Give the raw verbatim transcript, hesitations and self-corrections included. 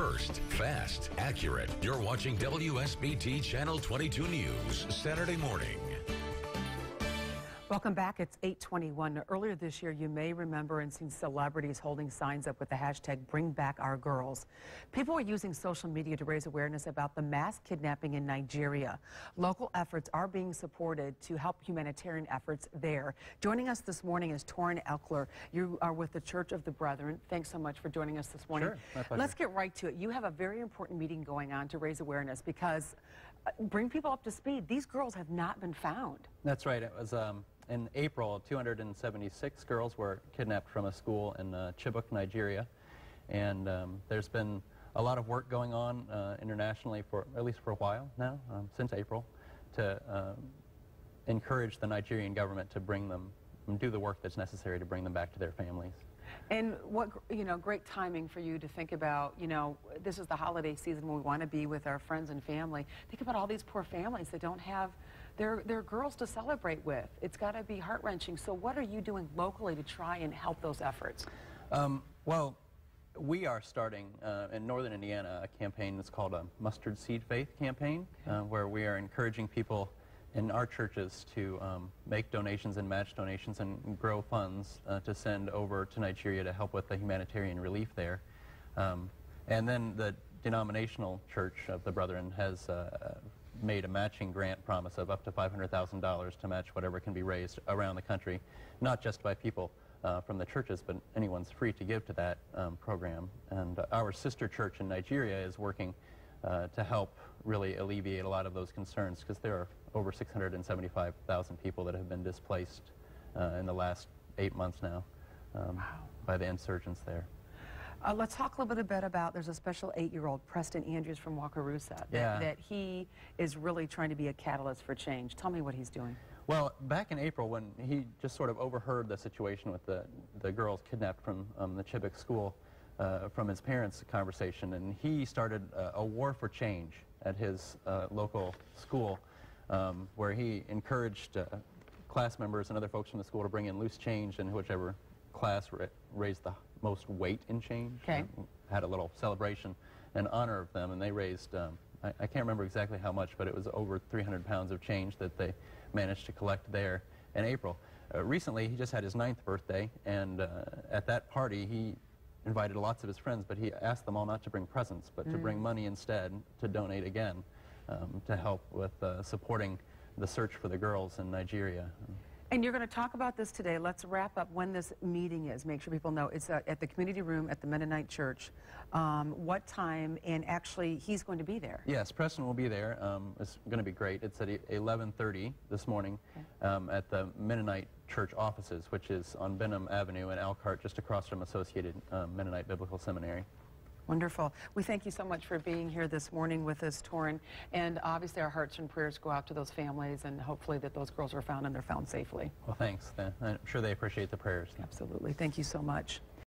First, fast, accurate. You're watching W S B T Channel twenty-two News, Saturday morning. Welcome back. It's eight twenty-one. Earlier this year, you may remember and seen celebrities holding signs up with the hashtag Bring Back Our Girls. People were using social media to raise awareness about the mass kidnapping in Nigeria. Local efforts are being supported to help humanitarian efforts there. Joining us this morning is Torin Eikler. You are with the Church of the Brethren. Thanks so much for joining us this morning. Sure, my pleasure. Let's get right to it. You have a very important meeting going on to raise awareness because uh, bring people up to speed. These girls have not been found. That's right. It was um in April, two hundred seventy-six girls were kidnapped from a school in uh, Chibok, Nigeria, and um, there's been a lot of work going on uh, internationally for at least for a while now, um, since April, to uh, encourage the Nigerian government to bring them, and do the work that's necessary to bring them back to their families. And what, you know, great timing for you to think about, you know, this is the holiday season when we want to be with our friends and family. Think about all these poor families that don't have their, their girls to celebrate with. It's got to be heart-wrenching. So what are you doing locally to try and help those efforts? Um, well, we are starting uh, in northern Indiana a campaign that's called a Mustard Seed Faith campaign, okay. uh, where we are encouraging people in our churches to um, make donations and match donations and grow funds uh, to send over to Nigeria to help with the humanitarian relief there. Um, and then the denominational Church of the Brethren has uh, made a matching grant promise of up to five hundred thousand dollars to match whatever can be raised around the country, not just by people uh, from the churches, but anyone's free to give to that um, program. And our sister church in Nigeria is working uh, to help really alleviate a lot of those concerns, because there are over six hundred seventy-five thousand people that have been displaced uh, in the last eight months now um, wow. by the insurgents there. Uh, let's talk a little bit about, there's a special eight-year-old, Preston Andrews from Wakarusa, that, yeah. that he is really trying to be a catalyst for change. Tell me what he's doing. Well, back in April, when he just sort of overheard the situation with the, the girls kidnapped from um, the Chibok school, uh, from his parents' conversation, and he started uh, a war for change at his uh, local school, Um, where he encouraged uh, class members and other folks from the school to bring in loose change, and whichever class ra raised the most weight in change, okay. um, had a little celebration in honor of them, and they raised, um, I, I can't remember exactly how much, but it was over three hundred pounds of change that they managed to collect there in April. Uh, recently, he just had his ninth birthday, and uh, at that party, he invited lots of his friends, but he asked them all not to bring presents, but mm. to bring money instead to donate again. Um, to help with uh, supporting the search for the girls in Nigeria. And you're going to talk about this today. Let's wrap up when this meeting is. Make sure people know it's uh, at the community room at the Mennonite Church. Um, what time, and actually he's going to be there. Yes, Preston will be there. Um, it's going to be great. It's at eleven thirty this morning okay. um, at the Mennonite Church offices, which is on Benham Avenue in Elkhart, just across from Associated uh, Mennonite Biblical Seminary. Wonderful. We thank you so much for being here this morning with us, Torin. And obviously our hearts and prayers go out to those families, and hopefully that those girls are found and they're found safely. Well, thanks. I'm sure they appreciate the prayers. Absolutely. Thank you so much.